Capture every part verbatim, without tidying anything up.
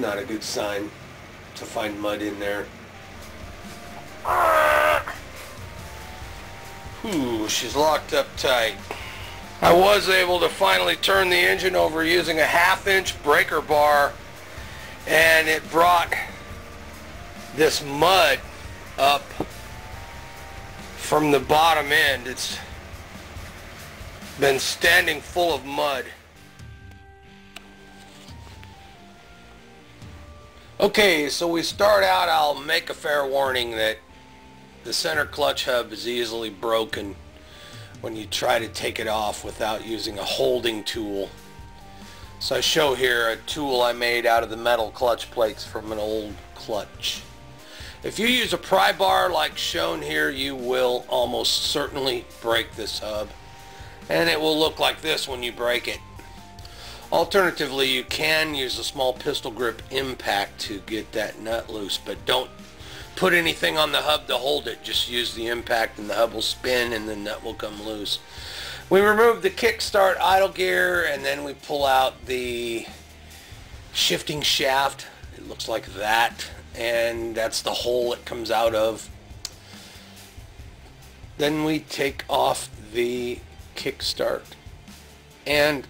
not a good sign to find mud in there. Ooh, she's locked up tight. I was able to finally turn the engine over using a half-inch breaker bar, and it brought this mud up from the bottom end. It's been standing full of mud. Okay, so we start out. I'll make a fair warning that the center clutch hub is easily broken when you try to take it off without using a holding tool. So I show here a tool I made out of the metal clutch plates from an old clutch. If you use a pry bar like shown here, you will almost certainly break this hub, and it will look like this when you break it. Alternatively, you can use a small pistol grip impact to get that nut loose, but don't put anything on the hub to hold it. Just use the impact and the hub will spin and the nut will come loose. We remove the kickstart idle gear and then we pull out the shifting shaft. It looks like that, and that's the hole it comes out of. Then we take off the kickstart, and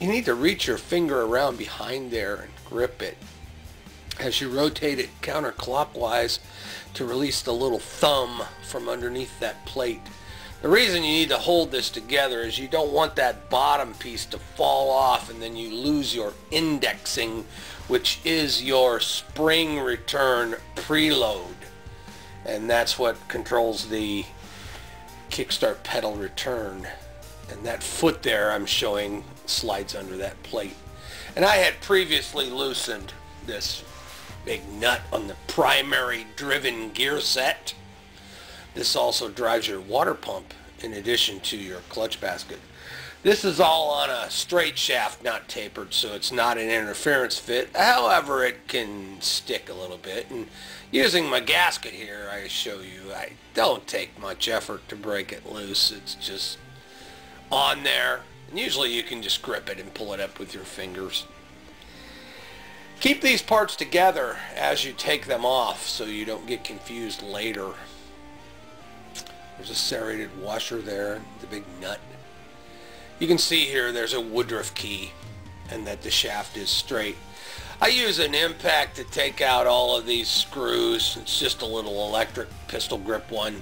you need to reach your finger around behind there and grip it as you rotate it counterclockwise to release the little thumb from underneath that plate. The reason you need to hold this together is you don't want that bottom piece to fall off and then you lose your indexing, which is your spring return preload. And that's what controls the kickstart pedal return. And that foot there I'm showing slides under that plate. And I had previously loosened this big nut on the primary driven gear set. This also drives your water pump in addition to your clutch basket. This is all on a straight shaft, not tapered, so it's not an interference fit. However, it can stick a little bit. And using my gasket here, I show you, I don't take much effort to break it loose. It's just on there, and usually you can just grip it and pull it up with your fingers. Keep these parts together as you take them off so you don't get confused later. There's a serrated washer there, the big nut. You can see here there's a Woodruff key and that the shaft is straight. I use an impact to take out all of these screws. It's just a little electric pistol grip one.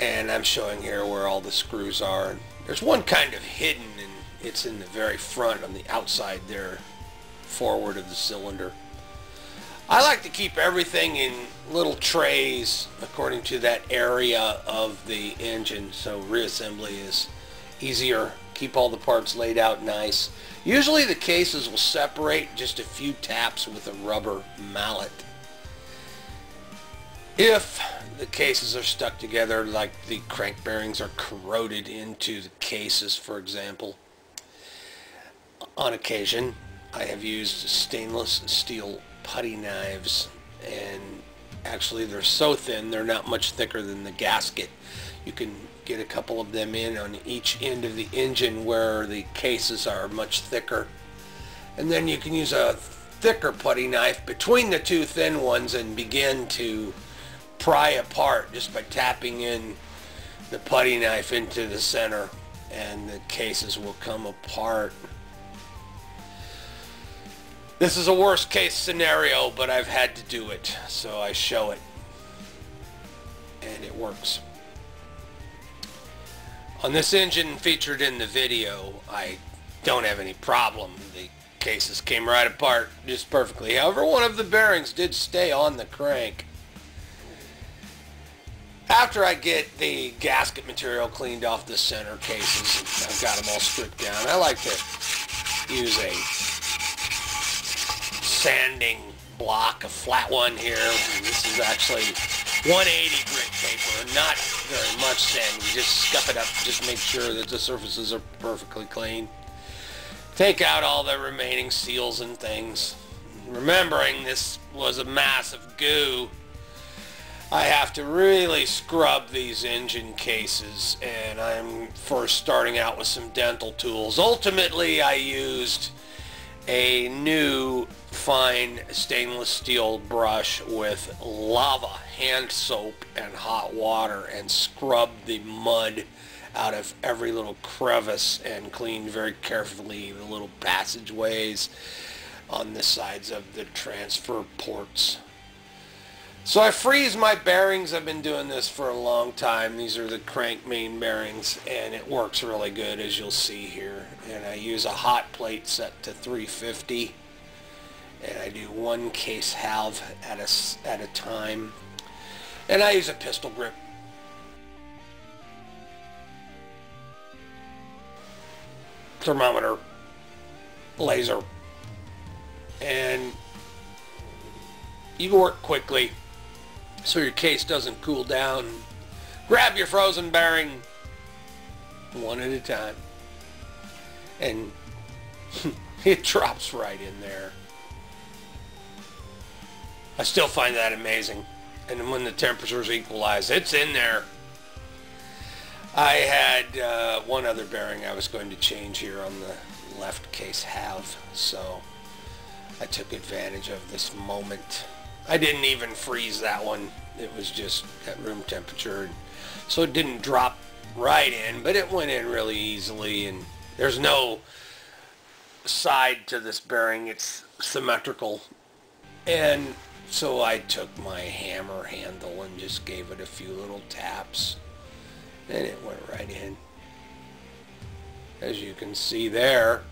And I'm showing here where all the screws are. There's one kind of hidden, and it's in the very front on the outside there, forward of the cylinder. I like to keep everything in little trays according to that area of the engine, so reassembly is easier. Keep all the parts laid out nice. Usually the cases will separate just a few taps with a rubber mallet. If the cases are stuck together, like the crank bearings are corroded into the cases, for example. On occasion, I have used stainless steel putty knives, and actually they're so thin, they're not much thicker than the gasket. You can get a couple of them in on each end of the engine where the cases are much thicker. And then you can use a thicker putty knife between the two thin ones and begin to pry apart just by tapping in the putty knife into the center, and the cases will come apart. This is a worst case scenario, but I've had to do it, so I show it, and it works. On this engine featured in the video, I don't have any problem. The cases came right apart just perfectly. However, one of the bearings did stay on the crank. After I get the gasket material cleaned off the center cases, I've got them all stripped down. I like to use a sanding block, a flat one here. This is actually one eighty grit paper, not very much sand. You just scuff it up, just make sure that the surfaces are perfectly clean. Take out all the remaining seals and things. Remembering this was a mass of goo, I have to really scrub these engine cases, and I'm first starting out with some dental tools. Ultimately, I used a new fine stainless steel brush with lava, hand soap, and hot water, and scrubbed the mud out of every little crevice and cleaned very carefully the little passageways on the sides of the transfer ports. So I freeze my bearings. I've been doing this for a long time. These are the crank main bearings, and it works really good, as you'll see here. And I use a hot plate set to three fifty, and I do one case halve at a, at a time. And I use a pistol grip. Thermometer, laser, and you can work quickly so your case doesn't cool down. Grab your frozen bearing one at a time, and it drops right in there. I still find that amazing. And when the temperatures equalize, it's in there. I had uh, one other bearing I was going to change here on the left case half, so I took advantage of this moment. I didn't even freeze that one. It was just at room temperature, so it didn't drop right in, but it went in really easily. And there's no side to this bearing. It's symmetrical. And so I took my hammer handle and just gave it a few little taps, and it went right in, as you can see there.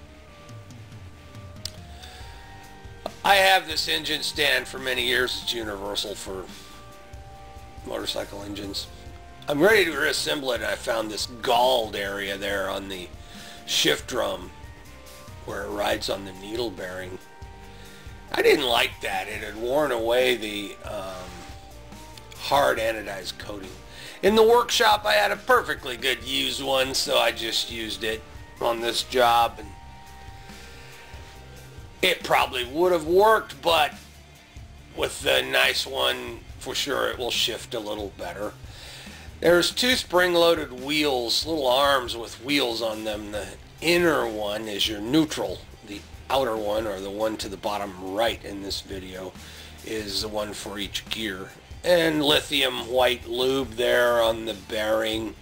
I have this engine stand for many years. It's universal for motorcycle engines. I'm ready to reassemble it, and I found this galled area there on the shift drum where it rides on the needle bearing. I didn't like that. It had worn away the um, hard anodized coating. In the workshop, I had a perfectly good used one, so I just used it on this job. And it probably would have worked, but with the nice one, for sure, it will shift a little better. There's two spring-loaded wheels, little arms with wheels on them. The inner one is your neutral. The outer one, or the one to the bottom right in this video, is the one for each gear. And lithium white lube there on the bearing.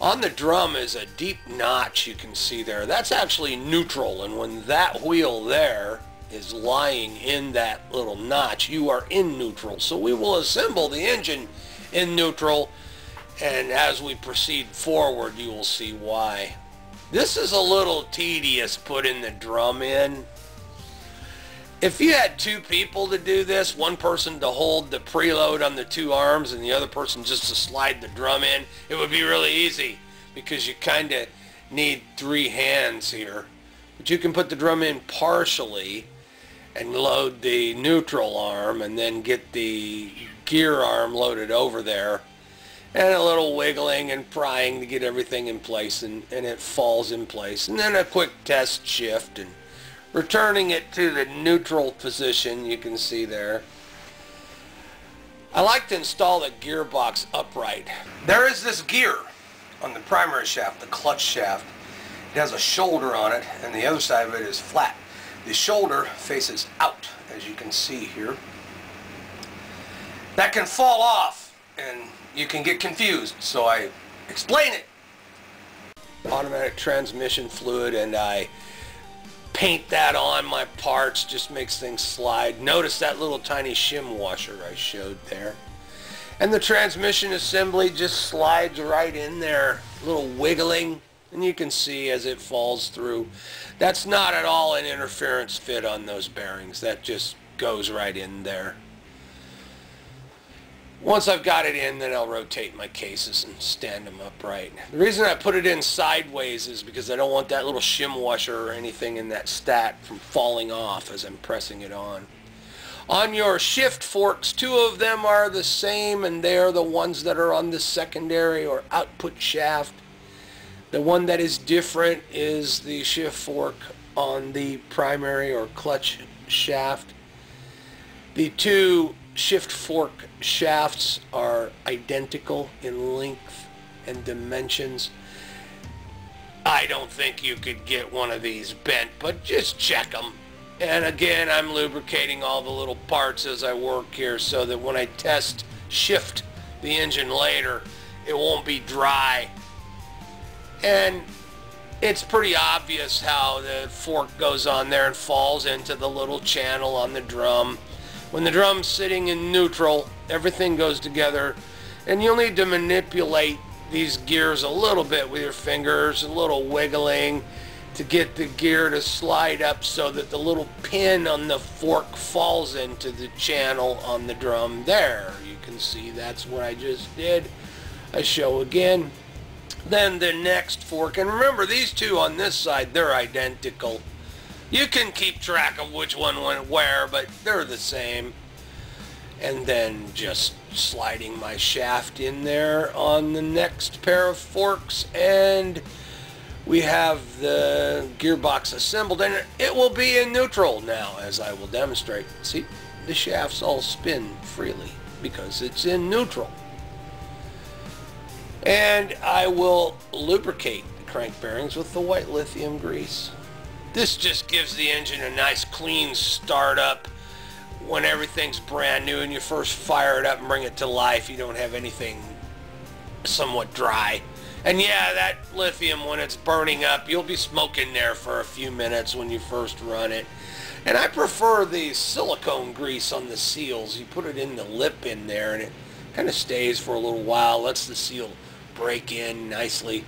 On the drum is a deep notch you can see there. That's actually neutral, and when that wheel there is lying in that little notch, you are in neutral. So we will assemble the engine in neutral, and as we proceed forward, you will see why. This is a little tedious, putting the drum in. If you had two people to do this, one person to hold the preload on the two arms and the other person just to slide the drum in, it would be really easy, because you kind of need three hands here. But you can put the drum in partially and load the neutral arm, and then get the gear arm loaded over there, and a little wiggling and prying to get everything in place, and, and it falls in place. And then a quick test shift and returning it to the neutral position you can see there. I like to install the gearbox upright. There is this gear on the primary shaft, the clutch shaft. It has a shoulder on it, and the other side of it is flat. The shoulder faces out, as you can see here. That can fall off, and you can get confused, so I explain it. Automatic transmission fluid, and I paint that on my parts. Just makes things slide. Notice that little tiny shim washer I showed there. And the transmission assembly just slides right in there. A little wiggling, and you can see as it falls through. That's not at all an interference fit on those bearings. That just goes right in there. Once I've got it in, then I'll rotate my cases and stand them upright. The reason I put it in sideways is because I don't want that little shim washer or anything in that stack from falling off as I'm pressing it on. On your shift forks, two of them are the same, and they are the ones that are on the secondary or output shaft. The one that is different is the shift fork on the primary or clutch shaft. The two shift fork shafts are identical in length and dimensions. I don't think you could get one of these bent, but just check them. And again, I'm lubricating all the little parts as I work here so that when I test shift the engine later, it won't be dry. And it's pretty obvious how the fork goes on there and falls into the little channel on the drum. When the drum's sitting in neutral, everything goes together, and you'll need to manipulate these gears a little bit with your fingers, a little wiggling to get the gear to slide up so that the little pin on the fork falls into the channel on the drum there. You can see that's what I just did. I show again. Then the next fork, and remember these two on this side, they're identical. You can keep track of which one went where, but they're the same. And then just sliding my shaft in there on the next pair of forks, and we have the gearbox assembled, and it will be in neutral now, as I will demonstrate. See, the shafts all spin freely because it's in neutral. And I will lubricate the crank bearings with the white lithium grease. This just gives the engine a nice clean startup. When everything's brand new and you first fire it up and bring it to life, you don't have anything somewhat dry. And yeah, that lithium, when it's burning up, you'll be smoking there for a few minutes when you first run it. And I prefer the silicone grease on the seals. You put it in the lip in there and it kind of stays for a little while, lets the seal break in nicely.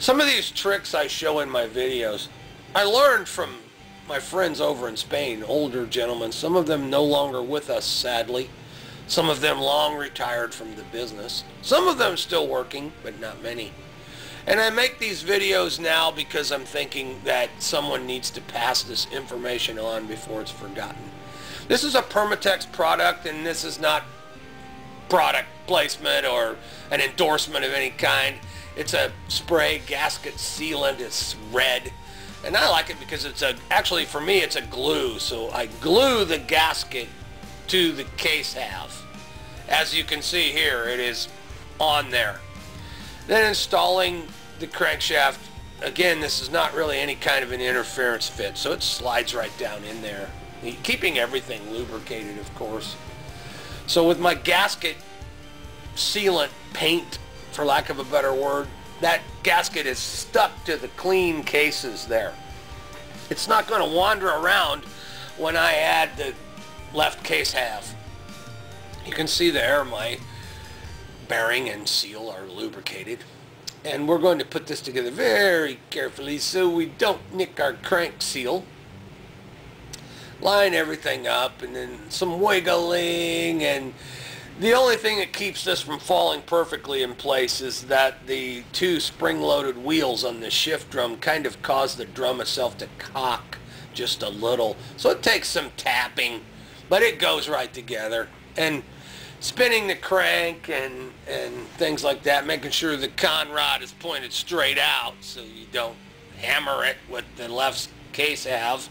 Some of these tricks I show in my videos, I learned from my friends over in Spain, older gentlemen, some of them no longer with us, sadly. Some of them long retired from the business. Some of them still working, but not many. And I make these videos now because I'm thinking that someone needs to pass this information on before it's forgotten. This is a Permatex product, and this is not product placement or an endorsement of any kind. It's a spray gasket sealant. It's red. And I like it because it's a, actually for me, it's a glue. So I glue the gasket to the case half. As you can see here, it is on there. Then installing the crankshaft. Again, this is not really any kind of an interference fit. So it slides right down in there. Keeping everything lubricated, of course. So with my gasket sealant paint, for lack of a better word, that gasket is stuck to the clean cases there. It's not going to wander around when I add the left case half. You can see there my bearing and seal are lubricated. And we're going to put this together very carefully so we don't nick our crank seal. Line everything up, and then some wiggling, and the only thing that keeps this from falling perfectly in place is that the two spring-loaded wheels on the shift drum kind of cause the drum itself to cock just a little. So it takes some tapping, but it goes right together. And spinning the crank and, and things like that, making sure the con rod is pointed straight out so you don't hammer it with the left case half.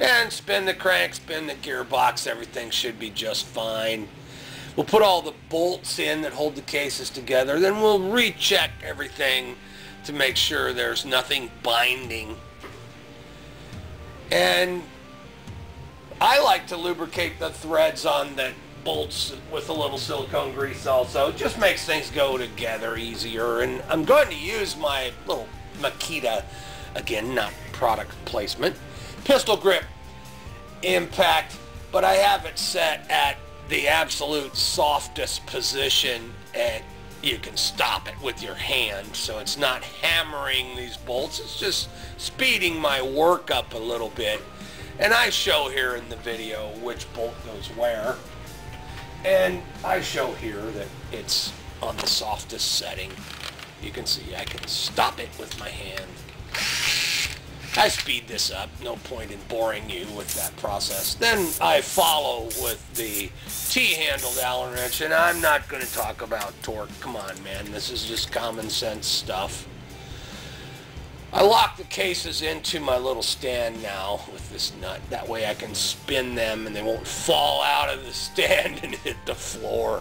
And spin the crank, spin the gearbox, everything should be just fine. We'll put all the bolts in that hold the cases together. Then we'll recheck everything to make sure there's nothing binding. And I like to lubricate the threads on the bolts with a little silicone grease also. It just makes things go together easier. And I'm going to use my little Makita, again, not product placement, pistol grip impact, but I have it set at the absolute softest position, and you can stop it with your hand, so it's not hammering these bolts. It's just speeding my work up a little bit. And I show here in the video which bolt goes where, and I show here that it's on the softest setting. You can see I can stop it with my hand. I speed this up, no point in boring you with that process. Then I follow with the T-handled Allen wrench, and I'm not going to talk about torque. Come on, man. This is just common sense stuff. I lock the cases into my little stand now with this nut. That way I can spin them and they won't fall out of the stand and hit the floor.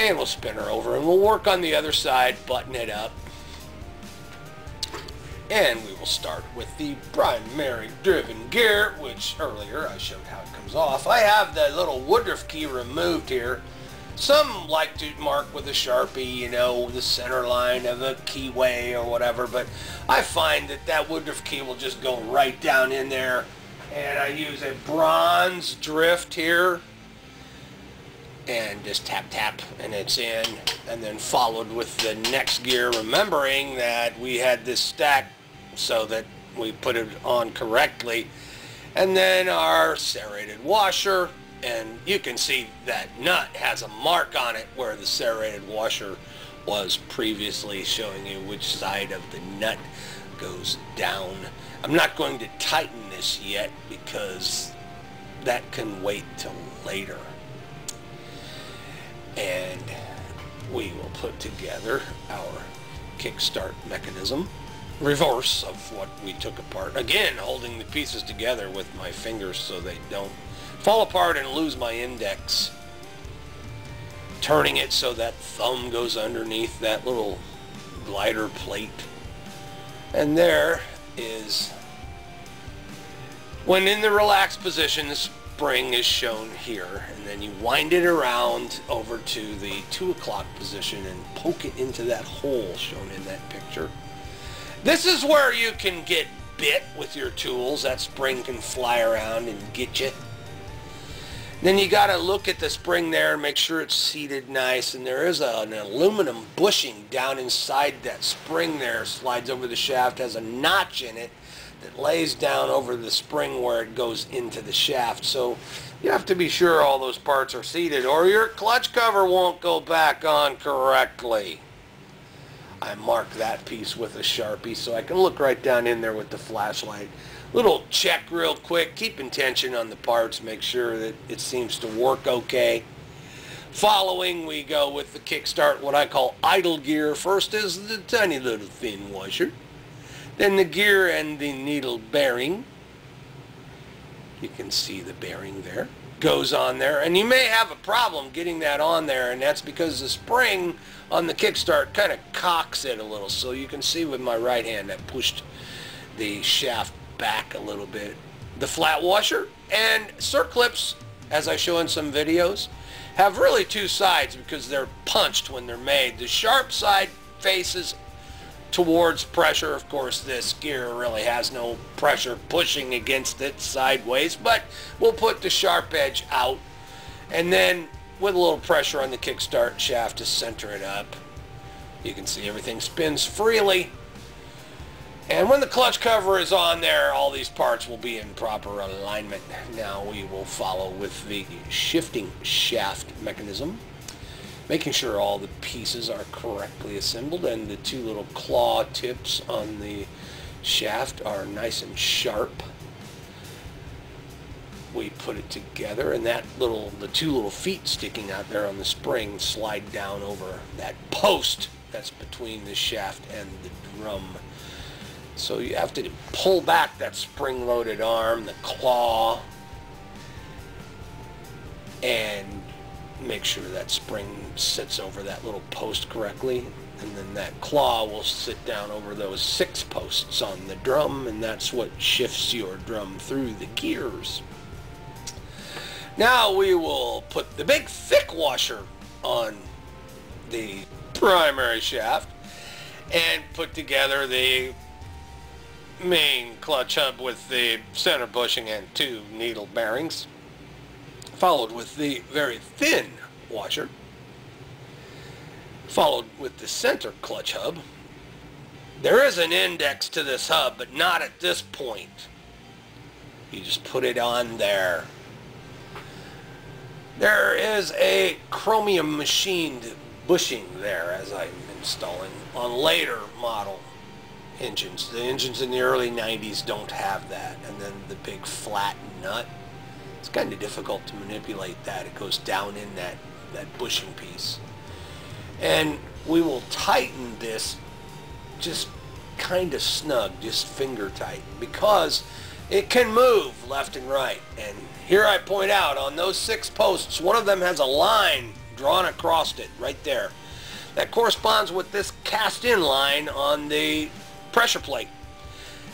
And we'll spin her over, and we'll work on the other side, button it up. And we will start with the primary driven gear, which earlier I showed how it comes off. I have the little Woodruff key removed here. Some like to mark with a Sharpie, you know, the center line of a keyway or whatever, but I find that that Woodruff key will just go right down in there. And I use a bronze drift here. And just tap tap and it's in, and then followed with the next gear, remembering that we had this stack so that we put it on correctly, and then our serrated washer. And you can see that nut has a mark on it where the serrated washer was previously, showing you which side of the nut goes down. I'm not going to tighten this yet because that can wait till later. And we will put together our kickstart mechanism, reverse of what we took apart. Again, holding the pieces together with my fingers so they don't fall apart and lose my index. Turning it so that thumb goes underneath that little glider plate. And there is, when in the relaxed position, the spring is shown here, and then you wind it around over to the two o'clock position and poke it into that hole shown in that picture. This is where you can get bit with your tools. That spring can fly around and get you. Then you got to look at the spring there and make sure it's seated nice, and there is a, an aluminum bushing down inside that spring there, slides over the shaft, has a notch in it that lays down over the spring where it goes into the shaft. So you have to be sure all those parts are seated, or your clutch cover won't go back on correctly. I mark that piece with a Sharpie so I can look right down in there with the flashlight. Little check real quick, keeping tension on the parts, make sure that it seems to work okay. Following, we go with the kickstart, what I call idle gear. First is the tiny little thin washer, then the gear and the needle bearing. You can see the bearing there, goes on there, and you may have a problem getting that on there, and that's because the spring on the kickstart kind of cocks it a little. So you can see with my right hand I pushed the shaft back a little bit. The flat washer and circlips, as I show in some videos, have really two sides because they're punched when they're made. The sharp side faces towards pressure. Of course, this gear really has no pressure pushing against it sideways, but we'll put the sharp edge out, and then with a little pressure on the kickstart shaft to center it up. You can see everything spins freely. And when the clutch cover is on there, all these parts will be in proper alignment. Now we will follow with the shifting shaft mechanism, making sure all the pieces are correctly assembled and the two little claw tips on the shaft are nice and sharp. We put it together, and that little, the two little feet sticking out there on the spring slide down over that post that's between the shaft and the drum. So you have to pull back that spring-loaded arm, the claw, and make sure that spring sits over that little post correctly. And then that claw will sit down over those six posts on the drum, and that's what shifts your drum through the gears. Now we will put the big thick washer on the primary shaft and put together the main clutch hub with the center bushing and two needle bearings, followed with the very thin washer, followed with the center clutch hub. There is an index to this hub, but not at this point. You just put it on there. There is a chromium machined bushing there, as I'm installing on later model engines. The engines in the early nineties don't have that. And then the big flat nut, it's kind of difficult to manipulate that. It goes down in that, that bushing piece. And we will tighten this just kind of snug, just finger tight, because it can move left and right. And here I point out on those six posts, one of them has a line drawn across it right there. That corresponds with this cast-in line on the pressure plate.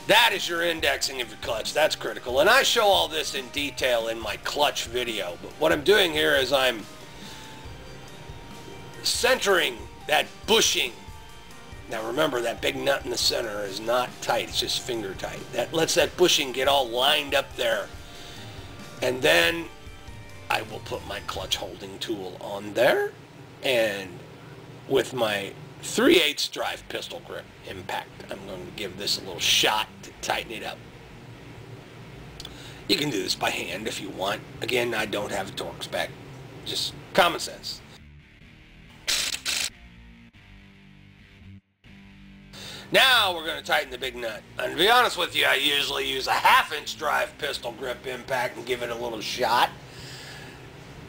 That is your indexing of your clutch. That's critical. And I show all this in detail in my clutch video. But what I'm doing here is I'm centering that bushing. Now remember, that big nut in the center is not tight. It's just finger tight. That lets that bushing get all lined up there. And then I will put my clutch holding tool on there. And with my three eighths drive pistol grip impact, I'm going to give this a little shot to tighten it up. You can do this by hand if you want. Again, I don't have a torque spec. Just common sense. Now we're going to tighten the big nut. And to be honest with you, I usually use a half inch drive pistol grip impact and give it a little shot.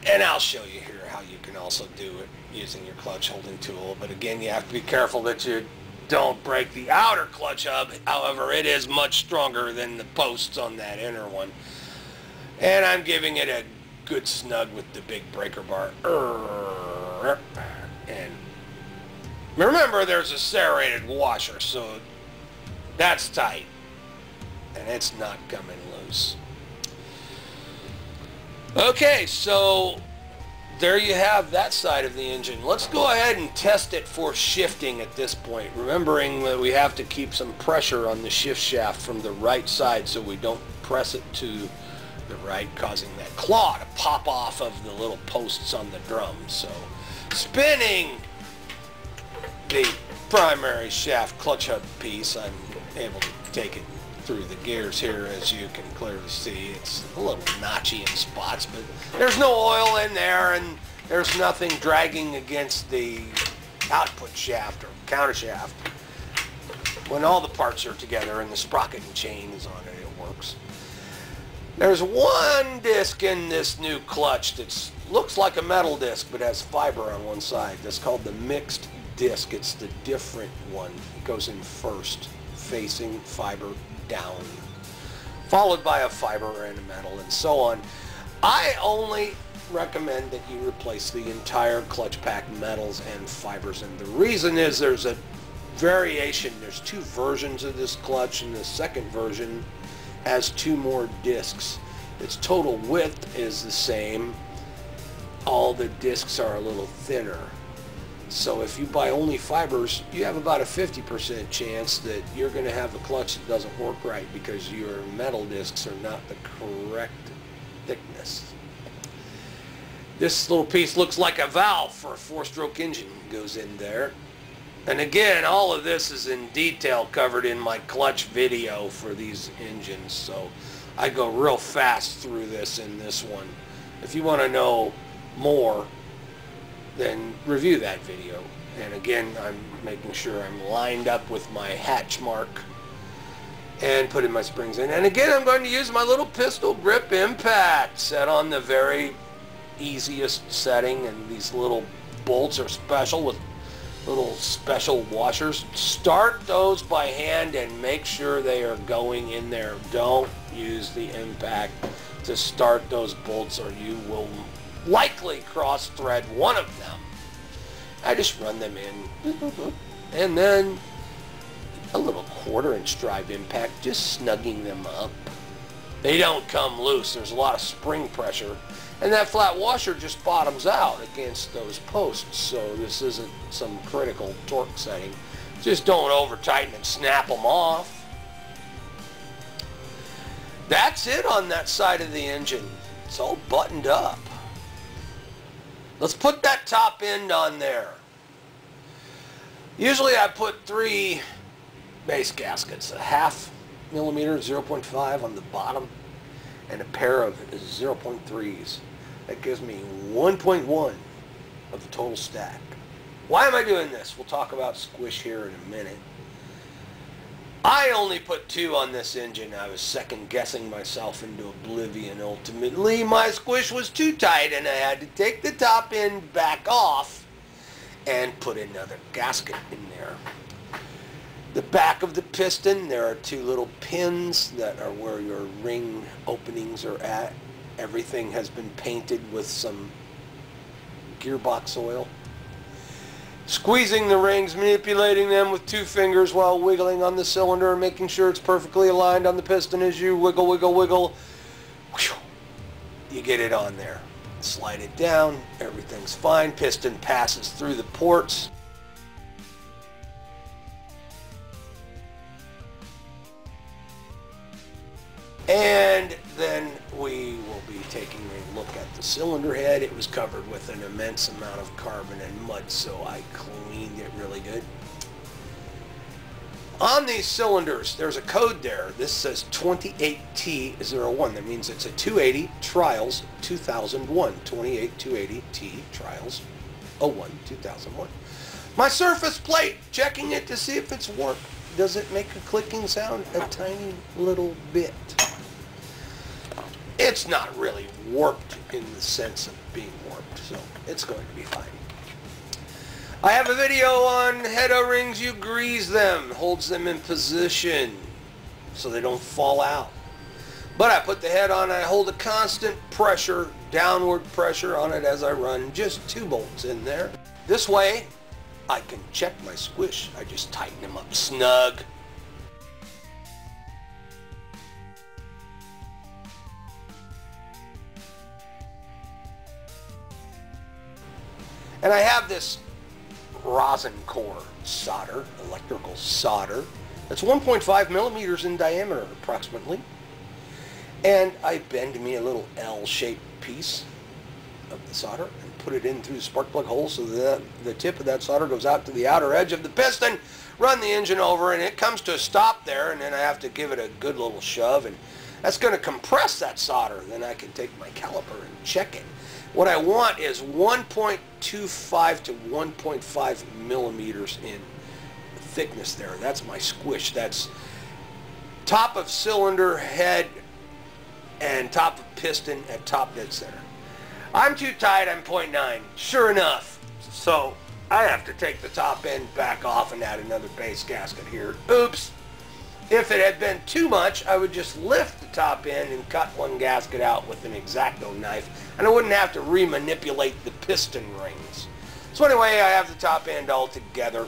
And I'll show you here how you can also do it using your clutch holding tool. But again, you have to be careful that you don't break the outer clutch hub. However, it is much stronger than the posts on that inner one. And I'm giving it a good snug with the big breaker bar. And remember, there's a serrated washer, so that's tight. And it's not coming loose. Okay, so there you have that side of the engine. Let's go ahead and test it for shifting at this point, remembering that we have to keep some pressure on the shift shaft from the right side so we don't press it to the right, causing that claw to pop off of the little posts on the drum. So spinning the primary shaft clutch hub piece, I'm able to take it through the gears here. As you can clearly see, it's a little notchy in spots, but there's no oil in there and there's nothing dragging against the output shaft or counter shaft. When all the parts are together and the sprocket and chain is on it, it works. There's one disc in this new clutch that looks like a metal disc but has fiber on one side. That's called the mixed disc. It's the different one. It goes in first, facing fiber down, followed by a fiber and a metal, and so on. I only recommend that you replace the entire clutch pack, metals and fibers, and the reason is there's a variation. There's two versions of this clutch, and the second version has two more discs. Its total width is the same. All the discs are a little thinner. So if you buy only fibers, you have about a fifty percent chance that you're going to have a clutch that doesn't work right because your metal discs are not the correct thickness. This little piece looks like a valve for a four stroke engine. It goes in there. And again, all of this is in detail covered in my clutch video for these engines. So I go real fast through this in this one. If you want to know more, then review that video. And again, I'm making sure I'm lined up with my hatch mark and putting my springs in. And again, I'm going to use my little pistol grip impact set on the very easiest setting. And these little bolts are special with little special washers. Start those by hand and make sure they are going in there. Don't use the impact to start those bolts, or you will likely cross-thread one of them. I just run them in, and then a little quarter inch drive impact, just snugging them up. They don't come loose. There's a lot of spring pressure, and that flat washer just bottoms out against those posts, so this isn't some critical torque setting. Just don't over-tighten and snap them off. That's it on that side of the engine. It's all buttoned up. Let's put that top end on there. Usually I put three base gaskets, a half millimeter, zero point five on the bottom, and a pair of zero point threes. That gives me one point one of the total stack. Why am I doing this? We'll talk about squish here in a minute. I only put two on this engine. I was second guessing myself into oblivion. Ultimately, my squish was too tight and I had to take the top end back off and put another gasket in there. The back of the piston, there are two little pins that are where your ring openings are at. Everything has been painted with some gearbox oil. Squeezing the rings, manipulating them with two fingers while wiggling on the cylinder and making sure it's perfectly aligned on the piston as you wiggle, wiggle, wiggle. Whew. You get it on there. Slide it down. Everything's fine. Piston passes through the ports. And then we will be taking a look at the cylinder head. It was covered with an immense amount of carbon and mud, so I cleaned it really good. On these cylinders, there's a code there. This says twenty-eight T zero one. That means it's a two eighty Trials two thousand one. twenty-eight two eighty T Trials oh one two thousand one. My surface plate, checking it to see if it's warped. Does it make a clicking sound? A tiny little bit. It's not really warped in the sense of being warped, so it's going to be fine. I have a video on head O-rings. You grease them, holds them in position so they don't fall out. But I put the head on, I hold a constant pressure, downward pressure on it as I run, just two bolts in there. This way, I can check my squish. I just tighten them up snug. And I have this rosin core solder, electrical solder. That's one point five millimeters in diameter, approximately. And I bend me a little L-shaped piece of the solder and put it in through the spark plug hole so that the tip of that solder goes out to the outer edge of the piston. Run the engine over, and it comes to a stop there, and then I have to give it a good little shove, and that's going to compress that solder. Then I can take my caliper and check it. What I want is one point two five to one point five millimeters in thickness there. That's my squish. That's top of cylinder head and top of piston at top dead center. I'm too tight. I'm point nine. Sure enough. So I have to take the top end back off and add another base gasket here. Oops. If it had been too much, I would just lift the top end and cut one gasket out with an X-Acto knife, and I wouldn't have to re-manipulate the piston rings. So anyway, I have the top end all together.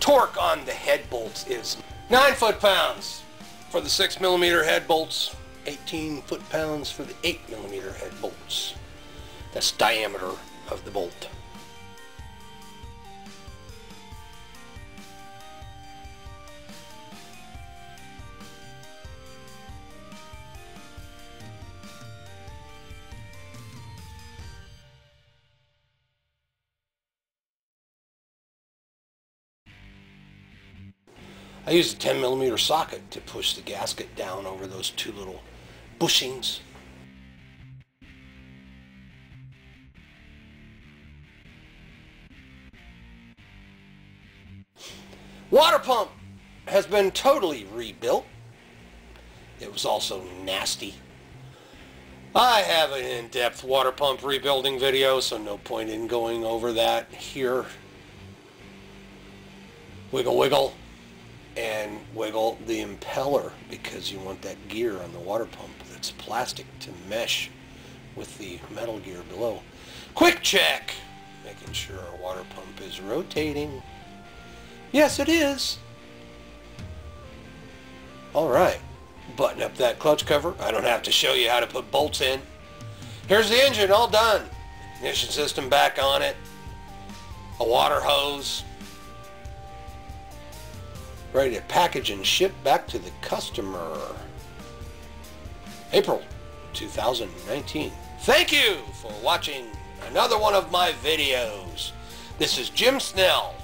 Torque on the head bolts is nine foot-pounds for the six millimeter head bolts, eighteen foot-pounds for the eight millimeter head bolts. That's diameter of the bolt. I used a ten millimeter socket to push the gasket down over those two little bushings. Water pump has been totally rebuilt. It was also nasty. I have an in-depth water pump rebuilding video, so no point in going over that here. Wiggle, wiggle. And wiggle the impeller because you want that gear on the water pump that's plastic to mesh with the metal gear below. Quick check! Making sure our water pump is rotating. Yes, it is! Alright. Button up that clutch cover. I don't have to show you how to put bolts in. Here's the engine, all done. Ignition system back on it. A water hose. Ready to package and ship back to the customer. April two thousand nineteen. Thank you for watching another one of my videos. This is Jim Snell.